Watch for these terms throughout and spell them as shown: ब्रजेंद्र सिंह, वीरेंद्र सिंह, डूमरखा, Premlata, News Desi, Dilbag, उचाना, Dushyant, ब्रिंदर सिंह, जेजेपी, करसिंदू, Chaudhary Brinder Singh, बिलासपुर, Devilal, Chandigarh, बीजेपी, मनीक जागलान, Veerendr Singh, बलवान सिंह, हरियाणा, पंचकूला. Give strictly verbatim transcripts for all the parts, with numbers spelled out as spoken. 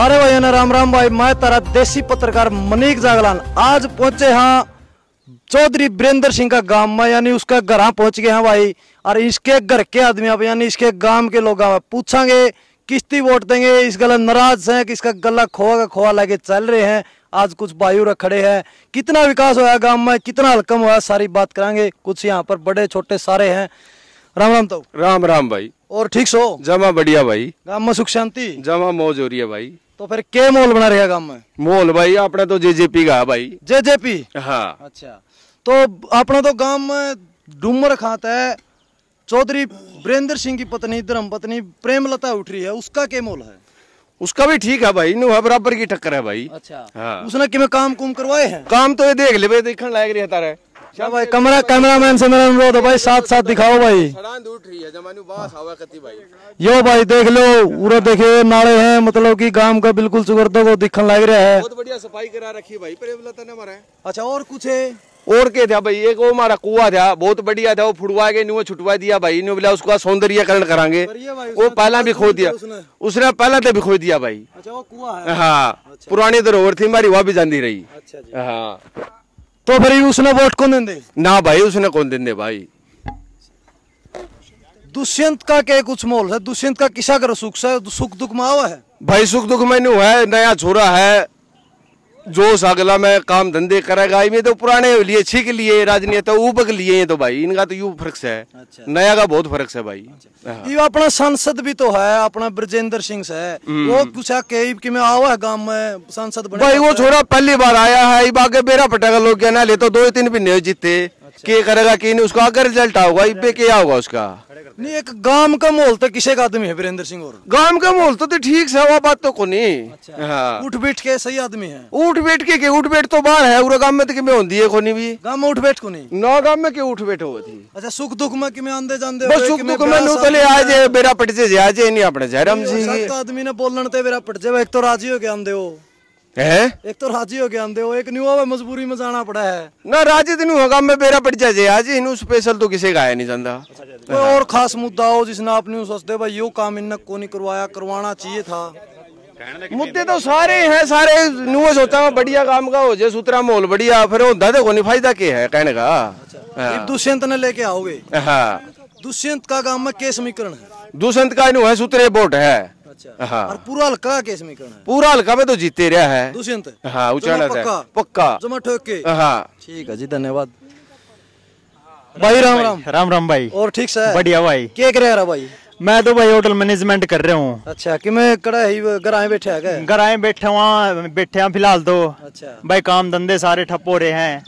सारे भाइयों ने राम राम भाई। मैं तारा देसी पत्रकार मनीक जागलान आज पहुंचे हाँ चौधरी ब्रिंदर सिंह का गांव में, यानी उसका घर पहुंच गए हैं भाई। और इसके घर के आदमी आप यानी इसके गांव के लोग पूछांगे किस्ती वोट देंगे, इस गला नाराज है कि इसका गला खोआ का खोआ लगे चल रहे हैं। आज कुछ भाई खड़े हैं, कितना विकास हुआ गांव में, कितना हलकम हुआ, सारी बात करांगे। कुछ यहाँ पर बड़े छोटे सारे हैं। राम राम। तो राम राम भाई। और ठीक सो? जमा बढ़िया भाई। गांव में सुख शांति? जमा मौज हो रही है भाई। तो फिर क्या माहौल बना रहेगा गांव में? माहौल भाई अपना तो जेजेपी का भाई। जेजेपी? हाँ। अच्छा, तो अपना तो गांव में डूमर खाता है। चौधरी ब्रिंदर सिंह की पत्नी धर्मपत्नी प्रेमलता उठ रही है, उसका क्या माहौल है? उसका भी ठीक है भाई, नुहा बराबर की टक्कर है भाई। अच्छा। हाँ। उसने कि काम कुम करवाए हैं? काम तो ये देख ले, देखने लायक रहता है भाई। कमरा कैमरामैन से मेरा अनुरोध है भाई, साथ साथ दिखाओ भाई। यो भाई देख लो, पूरा देखिए नाले हैं, मतलब कि गांव का बिल्कुल सुगर्दों को दिखने लग रहा है। बहुत बढ़िया सफाई करा रखी भाई प्रेमलता ने हमारे। अच्छा, और कुछ है? और क्या था भाई, एक वो हमारा कुआ था बहुत बढ़िया था, वो फुटवा के नुआ छुटवा दिया भाई। नु बोला उसका सौंदर्यकरण करांगे, वो पहला भी खो दिया उसने, पहला तो भी खो दिया भाई। हाँ, पुरानी धरोहर थी हमारी, वहाँ भी जाती रही। हाँ, तो भाई उसने वोट कौन देंदे? ना भाई उसने कौन देंदे भाई। दुष्यंत का क्या कुछ मोल है? दुष्यंत का किसा करो सुख से सुख दुख में आवा है भाई? सुख दुख में नहीं है, नया छोरा है, जोश अगला में काम धंधे करेगा। ये तो पुराने लिए छीक लिए राजनीति तो ऊबक लिए, तो भाई इनका तो यू फर्क है। अच्छा। नया का बहुत फर्क है भाई। अच्छा। ये अपना सांसद भी तो है अपना ब्रजेंद्र सिंह से, वो पूछा कि मैं आवा है गांव में सांसद बने भाई, वो छोरा पहली बार आया है। ये बागे बेरा पटेगा लोग क्या ना ले, तो दो तीन भी नहीं जीते। अच्छा। के करेगा कि नहीं, उसका अगर रिजल्ट आऊगा इबे क्या होगा उसका नहीं। एक गांव का मोल तो किसे का आदमी है वीरेंद्र सिंह, और गांव का मोल तो ठीक से वो बात तो को नहीं। उठ बैठ के सही आदमी है, उठ बैठ के उठ बैठ तो बाहर है पूरा गांव में तो किमें होती है कोनी भी गांव में उठ बैठ को नहीं ना गांव में के उठ बैठ होती। अच्छा, सुख दुख में किमें आंदे जांदे बस सुख दुख में नु तले आज बेरा पट जे आज नहीं अपने जयराम जी सब आदमी ने बोलन ते बेरा पट जे। एक तो राजी हो के आंदे हो है, एक तो राजी हो के आंदे हो, एक न्यू हुआ मजबूरी में जाना पड़ा है ना, राजी दिन होगा में बेरा पड़ जाए आज इन स्पेशल तो किसी का आया नहीं जाता। कोई और खास मुद्दा हो जिसने आपने सोचते भाई यो काम इनने को नहीं करवाया, करवाना चाहिए था? मुद्दे तो सारे हैं, सारे नुआ सोचा बढ़िया काम का हो जाए, सुतरा माहौल बढ़िया फिर होता तो कोई फायदा क्या है कहने का। दुष्यंत ने लेके आओगे? हाँ। दुष्यंत का काम में क्या समीकरण है? दुष्यंत का नु है सुतरे वोट है। हाँ। और पूरा हल्का केस में करना है? पूरा हल्का में तो जीते रहा है दुष्यंत। हाँ, उचाना पक्का पक्का जमा ठोक के। हाँ ठीक है जी, धन्यवाद भाई। राम राम। राम राम भाई। और ठीक से? बढ़िया भाई। क्या कर रहा भाई? मैं तो भाई होटल मैनेजमेंट कर रहा हूँ। अच्छा, कि मैं कड़ाई घर आए बैठे है? घर आए बैठे वहाँ बैठे फिलहाल तो। अच्छा भाई, काम धंधे सारे ठप हो रहे हैं,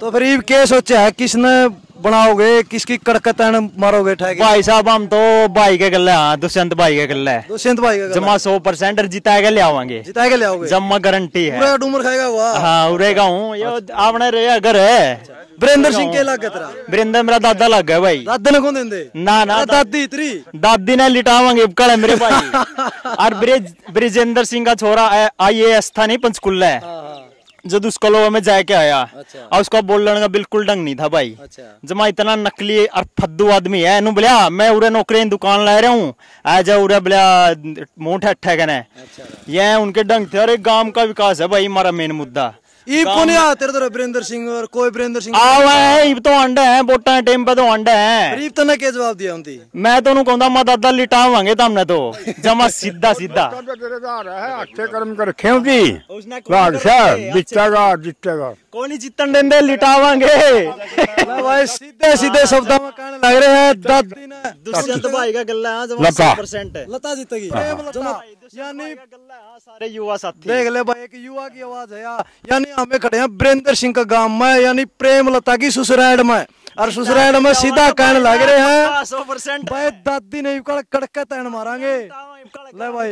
तो फिर क्या सोचा है किसने बनाओगे, किसकी कड़कतन मारोगे? भाई साहब हम तो भाई के गले। हाँ, दुष्यंत भाई के गले। दुष्यंत भाई के जमा सौ परसेंट जिताए के ले आवांगे, जिताए के ले आओगे जमा गारंटी है। पूरा डूमर खाएगा वो। हाँ, उड़ेगा हूँ ये आपने रे अगर है वीरेंद्र सिंह के लाग तेरा? वीरेंद्र मेरा दादा लग गया भाई। दादा ने कौन देंदे? ना ना दादी इतरी दादी ने लिटावांगे कड़े मेरे भाई। और ब्रिज ब्रिजेंद्र सिंह का छोरा आई ए एस था नहीं पंचकूला है, जब उसको लोगों में जाके आया। अच्छा। और उसका बोलने का बिल्कुल ढंग नहीं था भाई। अच्छा। जमा इतना नकली और फद्दू आदमी है, नु बोलिया मैं उरे नौकरी दुकान ला रहा हूँ आज उरे बोलिया मुँह ठट्ठा कहने। अच्छा। ये उनके ढंग थे। अरे गांव का विकास है भाई हमारा मेन मुद्दा। वीरेंद्र सिंह और कोई वीरेंद्र सिंह आवे तो अंडे है वोटा टाइम पे तो अंडे है। क्या जवाब दिया उनकी? मैं तो कहूँ मैं दादा लिटावांगे तुमने तो जमा सीधा सीधा कर्म कर कोनी जीतन देंदे लिटावांगे भाई। सीधे सीधे शब्दों में कहने लग रहे हैं दादी ने दुष्यंत भाई का गल्ला है जमा सौ परसेंट है। लता जीतेगी यानी सारे युवा साथी देख ले भाई, एक युवा की आवाज है यानी हमें खड़े हैं ब्रिंदर सिंह का गांव में, यानी प्रेमलता की ससुराल में। और ससुराल में सीधा कहने लग रहे हैं सौ परसेंट भाई दादी ने कड़के तैन मारेंगे। ले भाई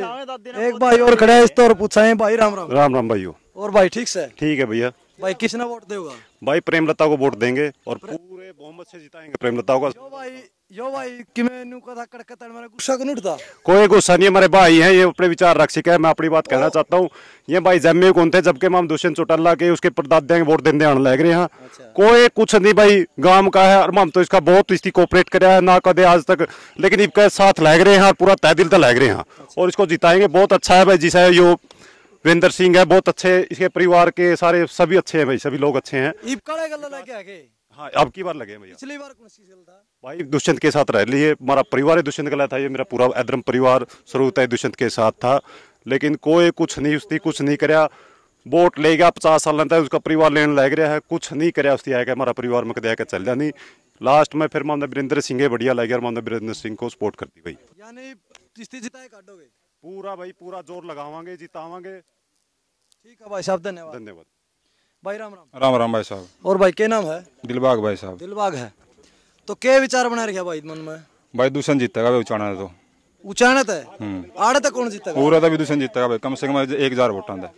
एक भाई और खड़े इस तौर पूछा है भाई। राम राम। राम राम भाई। और भाई ठीक से? ठीक है भैया। भाई किसने वोट देगा? भाई प्रेमलता को वोट देंगे और पूरे बहुमत से जिताएंगे प्रेमलता को। भाई यो भाई कि मैंने कथा कड़कता मेरा गुस्सा क्यों उठता? कोई गुस्सा नहीं, हमारे भाई हैं, ये अपने विचार रख सके। मैं अपनी बात कहना चाहता हूँ, ये भाई जमे कौन थे जबकि माम दुष्यंत चौटाला के उसके परदादे वोट देने आने लग रहे हैं। अच्छा। कोई कुछ नहीं भाई, गांव का है और माम तो इसका बहुत इसकी कोऑपरेट कराया है ना कदे आज तक, लेकिन इसके साथ लग रहे हैं, पूरा तय दिल तक लग रहे हैं और इसको जिताएंगे। बहुत अच्छा है भाई, जिसे यो वीरेंद्र सिंह है बहुत अच्छे, इसके परिवार के सारे सभी अच्छे हैं भाई, सभी लोग अच्छे हैं। हाँ, अब की बार लगे भैया, पिछली बार कौन सी गल था भाई? दुष्यंत के साथ रह लिए, हमारा परिवार ही दुष्यंत गला था, ये मेरा पूरा एदरम परिवार स्रोत है दुष्यंत के साथ था, लेकिन कोई कुछ नहीं उसने कुछ नहीं कराया। वोट ले गया पचास साल तक उसका परिवार लेने लग रहा है, कुछ नहीं कराया उसने, आया हमारा परिवार में कदया के चल जानी। लास्ट में फिर मामला वीरेंद्र सिंह बढ़िया लग गया, मामला वीरेंद्र सिंह को सपोर्ट करती भाई, यानी पूरा भाई पूरा जोर लगावांगे, जितावांगे। ठीक है भाई साहब, धन्यवाद। धन्यवाद भाई, राम राम। राम राम भाई साहब। और भाई क्या नाम है? दिलबाग भाई साहब। दिलबाग है, तो क्या विचार बना रखे भाई मन में? भाई दुष्यंत जीतेगा भाई, उचाना है तो उचाना है, आड़े तक कौन जीतेगा? पूरा तक भी दुष्यंत जीतेगा भाई, कम से कम एक हजार वोटां दा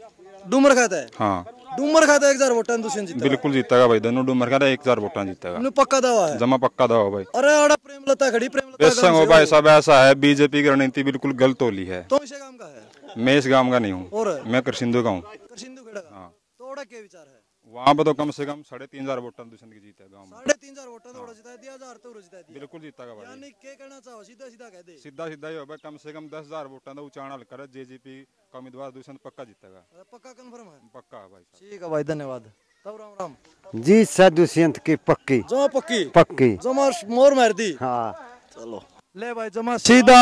डूमर खाता है। हां डूमर खाता है, एक हजार वोटां दुष्यंत जीतेगा, बिल्कुल जीतेगा भाई, दोनों डूमर खाता है, एक हजार वोटां जीतेगा, नु पक्का दावा है, जमा पक्का दावा भाई। अरे आड़ा प्रेमलता खड़ी, प्रेमलता संग हो भाई साहब, ऐसा है बीजेपी की रणनीति बिल्कुल गलत होली है। तो इस गांव का है? मैं इस गांव का नहीं हूं, मैं करसिंदू का हूं। करसिंदू केड़ा? हां, थोड़ा क्या विचार है? वहाँ पर तो कम से कम साढ़े तीन हजार वोटन दुष्यंत की जीता है, गांव में साढ़े तीन हजार वोटन थोड़ा जीता है, हजार तो जीता है, बिल्कुल जीता है भाई। यानी क्या कहना चाहो? सीधा सीधा कह दे, सीधा सीधा ही हो भाई, कम से कम दस हजार वोटन तो उचाना हल्का है, जेजेपी का उम्मीदवार दुष्यंत पक्का जीतेगा। पक्का कंफर्म है? पक्का है भाई। ठीक है भाई, धन्यवाद। तब राम राम जी सर, दुष्यंत की पक्की जो पक्की पक्की जो मोर मार दी। हाँ चलो ले भाई, जमा सीधा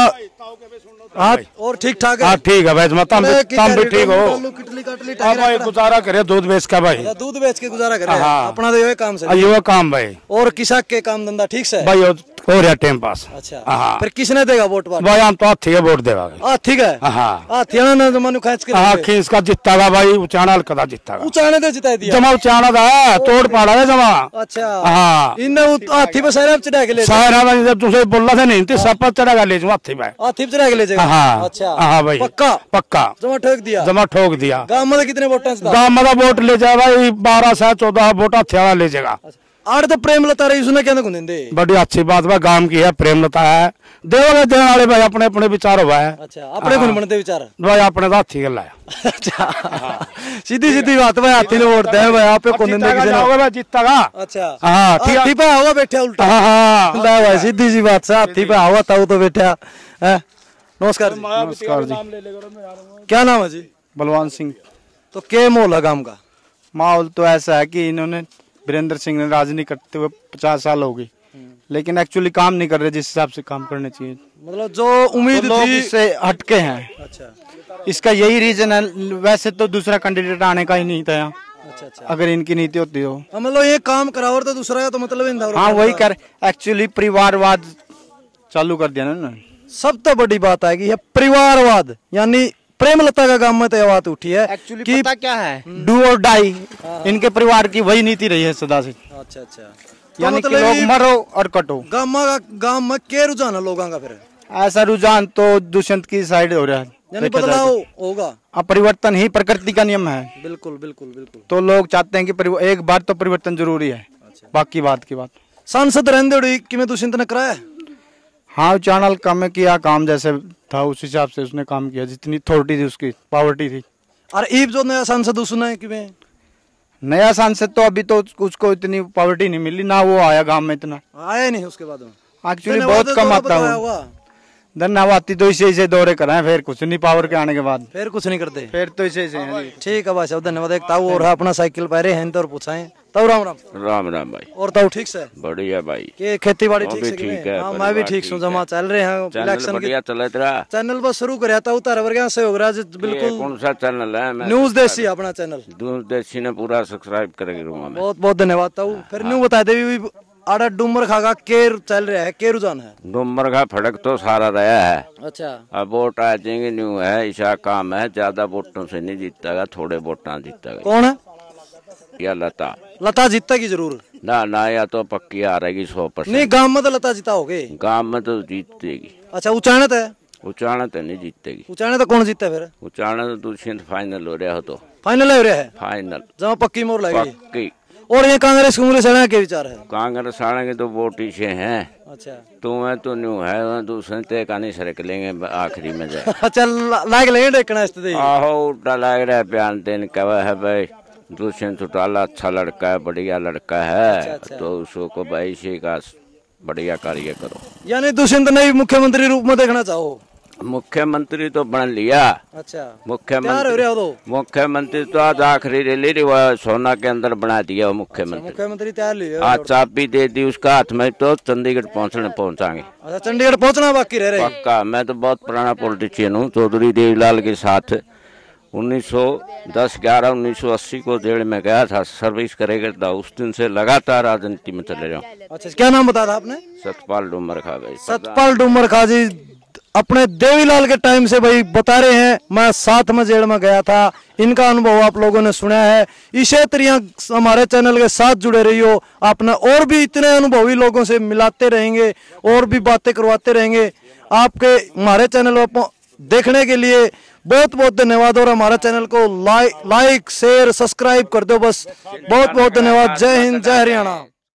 हाथ और ठीक ठाक है। ठीक है भाई, जमा तुम भी ठीक हो, भाई गुजारा करे, दूध बेच का भाई, दूध बेच के गुजारा करे अपना, तो ये काम से ये काम भाई, और किसान के काम धंधा ठीक से भाई हो रहा टाइम पास। अच्छा, फिर किसने देगा वोट भाई? हम तो हाथी वोट देगा। हाथी है? हाथी ने जमा खींच के खींच का जीता था भाई, उचाना कदा जीता, उचाने तो जिता दिया जमा, उचाना था तोड़ पाड़ा है जमा। अच्छा हाँ, इन्हें हाथी पे सारे चढ़ा के ले सारा तुझे बोला था नहीं, सब चढ़ा के ले जाओ हाथी में, हाथी चढ़ा के ले जाएगा। हाँ अच्छा, हाँ भाई पक्का पक्का जमा ठोक दिया, जमा ठोक दिया। गांव में कितने वोटों से? गांव में वोट ले जाए भाई बारह से चौदह वोट हाथी वाला ले जाएगा। आठ तो प्रेमलता रही, उसने क्या दे? बड़ी अच्छी बात भाई, गांव की है प्रेमलता है, देवगे देने वाले भाई, अपने अपने विचार हुआ है। अच्छा, अपने कौन बनते विचार भाई? अपने तो हाथी गल है। अच्छा सीधी सीधी बात भाई, हाथी ने वोट दे भाई, आप कौन देंगे जीतेगा? अच्छा हाँ, हाथी पे आओ बैठा उल्टा। हाँ भाई सीधी सी बात है, हाथी पे आओ ताऊ तो बैठा है। नमस्कार नमस्कार जी, क्या नाम है जी? बलवान सिंह। तो क्या माहौल है गाँव का? माहौल तो ऐसा है की इन्होंने वीरेंद्र सिंह ने राजनीति करते हुए पचास साल हो गई, लेकिन एक्चुअली काम नहीं कर रहे जिस हिसाब से काम करने चाहिए, मतलब जो उम्मीद तो थी से हटके हैं। अच्छा, इसका यही रीजन है, वैसे तो दूसरा कैंडिडेट आने का ही नहीं था यहाँ। अच्छा, अच्छा। अगर इनकी नीति होती हो, मतलब ये काम करा और तो दूसरा तो मतलब हाँ वही कर, एक्चुअली परिवारवाद चालू कर दिया ना। सब तो बड़ी बात आएगी ये परिवारवाद, यानी प्रेमलता का गांव में तो यह बात उठी है एक्चुअली, कि पता क्या है डू और डाई, इनके परिवार की वही नीति रही है सदा से। अच्छा अच्छा, यानी तो मतलब कि लोग मरो और कटो। गांव में गांव में क्या रुझान है लोगों का? फिर ऐसा रुझान तो दुष्यंत की साइड हो रहा है, यानी बदलाव होगा। अब परिवर्तन ही प्रकृति का नियम है, बिल्कुल बिल्कुल बिल्कुल, तो लोग चाहते हैं कि एक बार तो परिवर्तन जरूरी है, बाकी बात की बात। सांसद रहने कि दुष्यंत ने कराया? हाँ चैनल कम किया, काम जैसे था उस हिसाब से उसने काम किया, जितनी अथॉरिटी थी उसकी पावर्टी थी। और ईब जो नया सांसद उसने कि मैं नया सांसद तो अभी तो उसको इतनी पावर्टी नहीं मिली ना, वो आया गांव में इतना आया नहीं, उसके बाद एक्चुअली बहुत कम आता हुआ। धन्यवादी तो इसे इसे दौरे कराए, फिर कुछ नहीं, पावर के आने के बाद फिर कुछ नहीं करते, फिर तो इसे इसे। ठीक है भाई साहब, धन्यवाद। एक ताऊ और अपना साइकिल पैरे हैं तो और पूछाएं ताऊ। राम राम। राम राम भाई। और ताऊ ठीक से? बढ़िया भाई। के खेती बाड़ी ठीक से? हाँ मैं भी ठीक हूँ, जमा चल रहे हैं इलेक्शन के, चैनल बस शुरू कर ताऊ तारा से हो रहा है बिल्कुल। कौन सा चैनल है? न्यूज देसी, अपना चैनल न्यूज देसी ने पूरा सब्सक्राइब करेंगे। बहुत बहुत धन्यवाद ताऊ। फिर न्यू बता दे आड़ा डूमर खा का केर चल रहा है, के रुझान है? डूमर खा फड़क तो सारा रहा है। अच्छा, अब वोट आ जाएंगे न्यू है, ऐसा काम है, ज्यादा वोटों से नहीं जीतता, थोड़े वोटा जीतता। कौन है? या लता लता जीतता की जरूर ना ना, या तो पक्की आ रहेगी सौ परसेंट। नहीं गांव में तो लता जीता होगी, गांव में तो जीतेगी। अच्छा, उचाणत है? उचाणत नहीं जीतेगी। उचाणत तो कौन जीतता फिर? उचाणत तो दूसरी फाइनल हो रहा हो, तो फाइनल हो रहा है, फाइनल जहाँ पक्की मोर लगेगी। और ये कांग्रेस कांग्रेस आने के विचार है? कांग्रेस आने के तो वोट पीछे हैं। अच्छा, तुम्हें तो न्यू है दूसरे ते कानी सरक लेंगे आखिरी में जाए। अच्छा, लाग लेंगे देखना स्थिति। आहो लाग रहा है बयान देने का है भाई। दुष्यंत चौटाला अच्छा लड़का है, बढ़िया लड़का है। अच्छा, अच्छा। तो उसको भाई से का बढ़िया कार्य करो। यानी दुष्यंत नहीं मुख्यमंत्री रूप में देखना चाहो? मुख्यमंत्री तो बन लिया। अच्छा, मुख्यमंत्री मुख्यमंत्री तो आज आखिरी रैली सोना के अंदर बना दिया मुख्यमंत्री। अच्छा, मुख्यमंत्री तैयार लिया आज चाबी दे दी उसका हाथ में तो चंडीगढ़ पहुंचने पहुंचाएंगे। अच्छा, चंडीगढ़ पहुंचना बाकी रह रहा है पक्का। मैं तो बहुत पुराना पॉलिटिशियन हूँ चौधरी देवीलाल के साथ। उन्नीस सौ दस ग्यारह उन्नीस सौ अस्सी को जेल में गया था, सर्विस करेगा था। उस दिन से लगातार राजनीति में चले रहा हूँ। अच्छा, क्या नाम बताया था आपने? सतपाल डूमर खा भाई। सतपाल डूमर खा जी अपने देवीलाल के टाइम से भाई बता रहे हैं। मैं साथ में जेल में गया था, इनका अनुभव आप लोगों ने सुना है। इसी तरह हमारे चैनल के साथ जुड़े रहियो। आपने और भी इतने अनुभवी लोगों से मिलाते रहेंगे और भी बातें करवाते रहेंगे। आपके हमारे चैनल को देखने के लिए बहुत बहुत धन्यवाद। और हमारे चैनल को लाइक लाइक शेयर सब्सक्राइब कर दो बस। बहुत बहुत धन्यवाद। जय हिंद, जय हरियाणा।